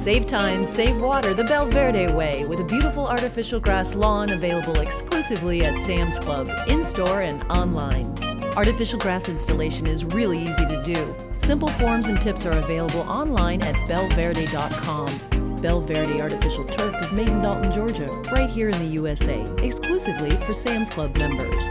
Save time, save water the Belle Verde way with a beautiful artificial grass lawn available exclusively at Sam's Club, in-store and online. Artificial grass installation is really easy to do. Simple forms and tips are available online at belleverde.com. Belle Verde artificial turf is made in Dalton, Georgia, right here in the USA, exclusively for Sam's Club members.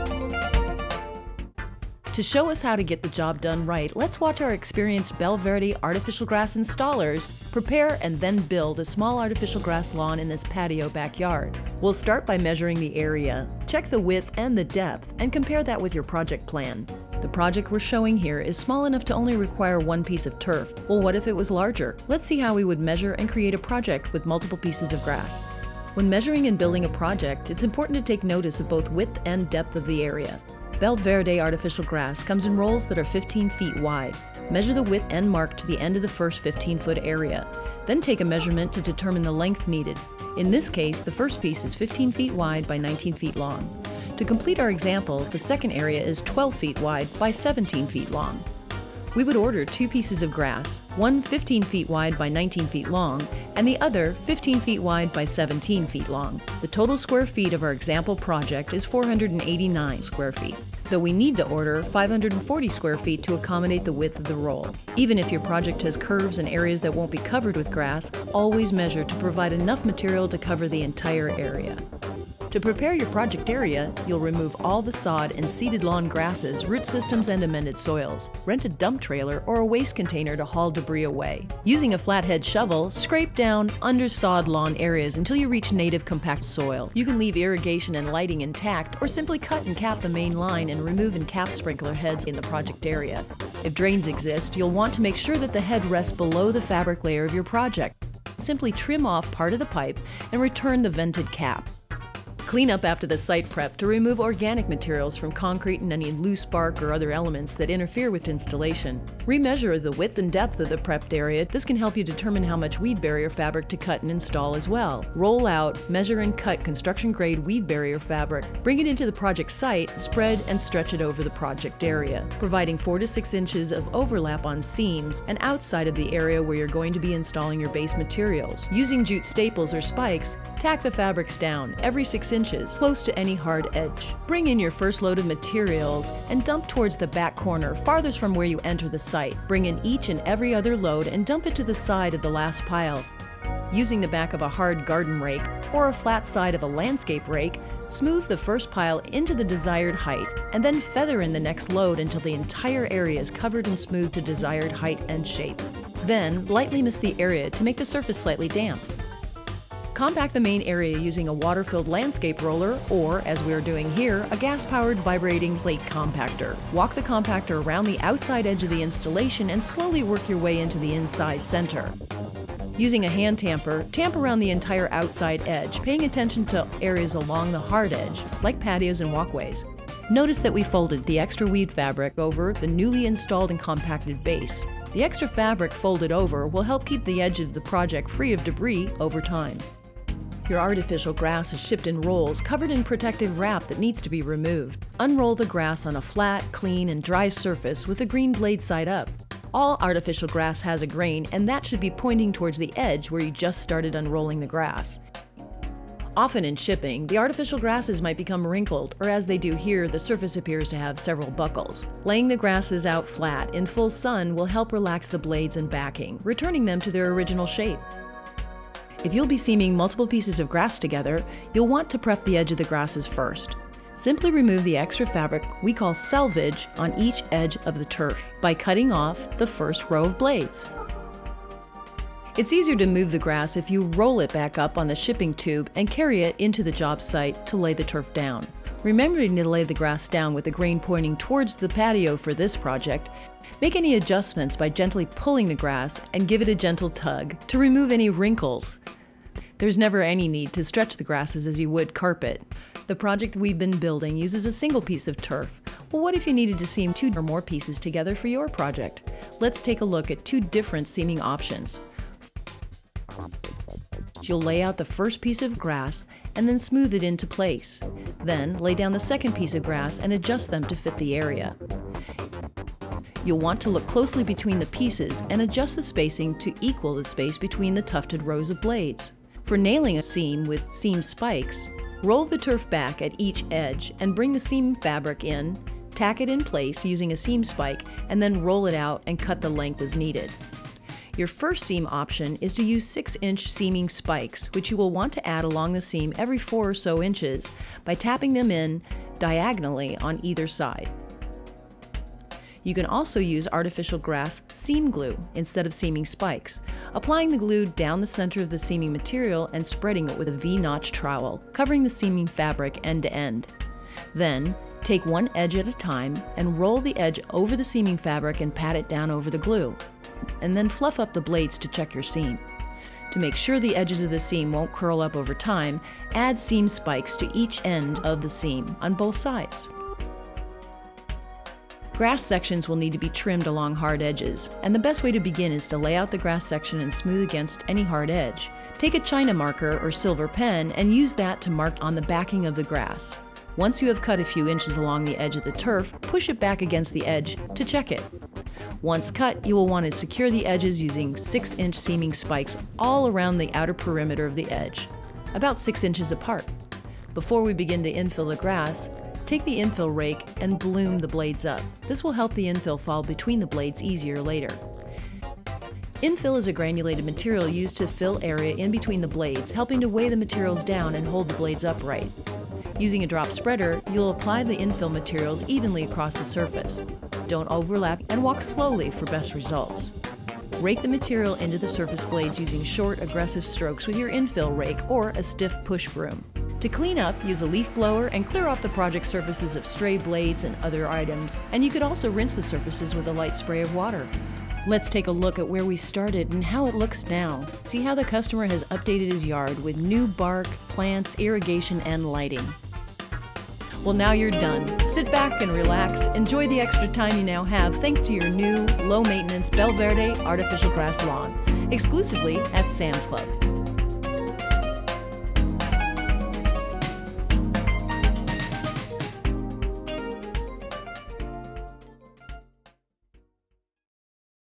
To show us how to get the job done right, let's watch our experienced Belle Verde artificial grass installers prepare and then build a small artificial grass lawn in this patio backyard. We'll start by measuring the area. Check the width and the depth and compare that with your project plan. The project we're showing here is small enough to only require one piece of turf. Well, what if it was larger? Let's see how we would measure and create a project with multiple pieces of grass. When measuring and building a project, it's important to take notice of both width and depth of the area. Belle Verde artificial grass comes in rolls that are 15 feet wide. Measure the width and mark to the end of the first 15-foot area. Then take a measurement to determine the length needed. In this case, the first piece is 15 feet wide by 19 feet long. To complete our example, the second area is 12 feet wide by 17 feet long. We would order two pieces of grass, one 15 feet wide by 19 feet long, and the other 15 feet wide by 17 feet long. The total square feet of our example project is 489 square feet, though we need to order 540 square feet to accommodate the width of the roll. Even if your project has curves and areas that won't be covered with grass, always measure to provide enough material to cover the entire area. To prepare your project area, you'll remove all the sod and seeded lawn grasses, root systems, and amended soils. Rent a dump trailer or a waste container to haul debris away. Using a flathead shovel, scrape down undersod lawn areas until you reach native compact soil. You can leave irrigation and lighting intact or simply cut and cap the main line and remove and cap sprinkler heads in the project area. If drains exist, you'll want to make sure that the head rests below the fabric layer of your project. Simply trim off part of the pipe and return the vented cap. Clean up after the site prep to remove organic materials from concrete and any loose bark or other elements that interfere with installation. Remeasure the width and depth of the prepped area. This can help you determine how much weed barrier fabric to cut and install as well. Roll out, measure and cut construction-grade weed barrier fabric. Bring it into the project site, spread and stretch it over the project area, providing 4 to 6 inches of overlap on seams and outside of the area where you're going to be installing your base materials. Using jute staples or spikes, tack the fabrics down every 6 inches, close to any hard edge. Bring in your first load of materials and dump towards the back corner, farthest from where you enter the site. Bring in each and every other load and dump it to the side of the last pile. Using the back of a hard garden rake or a flat side of a landscape rake, smooth the first pile into the desired height and then feather in the next load until the entire area is covered and smoothed to desired height and shape. Then, lightly mist the area to make the surface slightly damp. Compact the main area using a water-filled landscape roller or, as we're doing here, a gas-powered vibrating plate compactor. Walk the compactor around the outside edge of the installation and slowly work your way into the inside center. Using a hand tamper, tamp around the entire outside edge, paying attention to areas along the hard edge, like patios and walkways. Notice that we folded the extra weed fabric over the newly installed and compacted base. The extra fabric folded over will help keep the edge of the project free of debris over time. Your artificial grass is shipped in rolls covered in protective wrap that needs to be removed. Unroll the grass on a flat, clean, and dry surface with the green blade side up. All artificial grass has a grain, and that should be pointing towards the edge where you just started unrolling the grass. Often in shipping, the artificial grasses might become wrinkled, or as they do here, the surface appears to have several buckles. Laying the grasses out flat in full sun will help relax the blades and backing, returning them to their original shape. If you'll be seaming multiple pieces of grass together, you'll want to prep the edge of the grasses first. Simply remove the extra fabric we call selvage on each edge of the turf by cutting off the first row of blades. It's easier to move the grass if you roll it back up on the shipping tube and carry it into the job site to lay the turf down. Remembering to lay the grass down with the grain pointing towards the patio for this project, make any adjustments by gently pulling the grass and give it a gentle tug to remove any wrinkles. There's never any need to stretch the grasses as you would carpet. The project we've been building uses a single piece of turf. Well, what if you needed to seam 2 or more pieces together for your project? Let's take a look at 2 different seaming options. You'll lay out the first piece of grass and then smooth it into place. Then lay down the second piece of grass and adjust them to fit the area. You'll want to look closely between the pieces and adjust the spacing to equal the space between the tufted rows of blades. For nailing a seam with seam spikes, roll the turf back at each edge and bring the seam fabric in, tack it in place using a seam spike, and then roll it out and cut the length as needed. Your first seam option is to use 6-inch seaming spikes, which you will want to add along the seam every 4 or so inches by tapping them in diagonally on either side. You can also use artificial grass seam glue instead of seaming spikes, applying the glue down the center of the seaming material and spreading it with a V-notch trowel, covering the seaming fabric end to end. Then, take one edge at a time and roll the edge over the seaming fabric and pat it down over the glue, and then fluff up the blades to check your seam. To make sure the edges of the seam won't curl up over time, add seam spikes to each end of the seam on both sides. Grass sections will need to be trimmed along hard edges, and the best way to begin is to lay out the grass section and smooth against any hard edge. Take a china marker or silver pen and use that to mark on the backing of the grass. Once you have cut a few inches along the edge of the turf, push it back against the edge to check it. Once cut, you will want to secure the edges using 6-inch seaming spikes all around the outer perimeter of the edge, about 6 inches apart. Before we begin to infill the grass, take the infill rake and bloom the blades up. This will help the infill fall between the blades easier later. Infill is a granulated material used to fill area in between the blades, helping to weigh the materials down and hold the blades upright. Using a drop spreader, you'll apply the infill materials evenly across the surface. Don't overlap and walk slowly for best results. Rake the material into the surface blades using short, aggressive strokes with your infill rake or a stiff push broom. To clean up, use a leaf blower and clear off the project surfaces of stray blades and other items, and you could also rinse the surfaces with a light spray of water. Let's take a look at where we started and how it looks now. See how the customer has updated his yard with new bark, plants, irrigation, and lighting. Well, now you're done. Sit back and relax. Enjoy the extra time you now have thanks to your new, low-maintenance Belle Verde artificial grass lawn, exclusively at Sam's Club.